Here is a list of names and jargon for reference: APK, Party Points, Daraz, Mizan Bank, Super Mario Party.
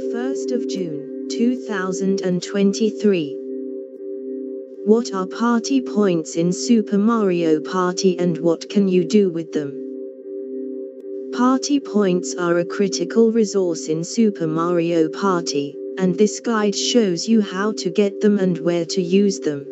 1st of June, 2023. What are party points in Super Mario Party and what can you do with them? Party points are a critical resource in Super Mario Party, and this guide shows you how to get them and where to use them.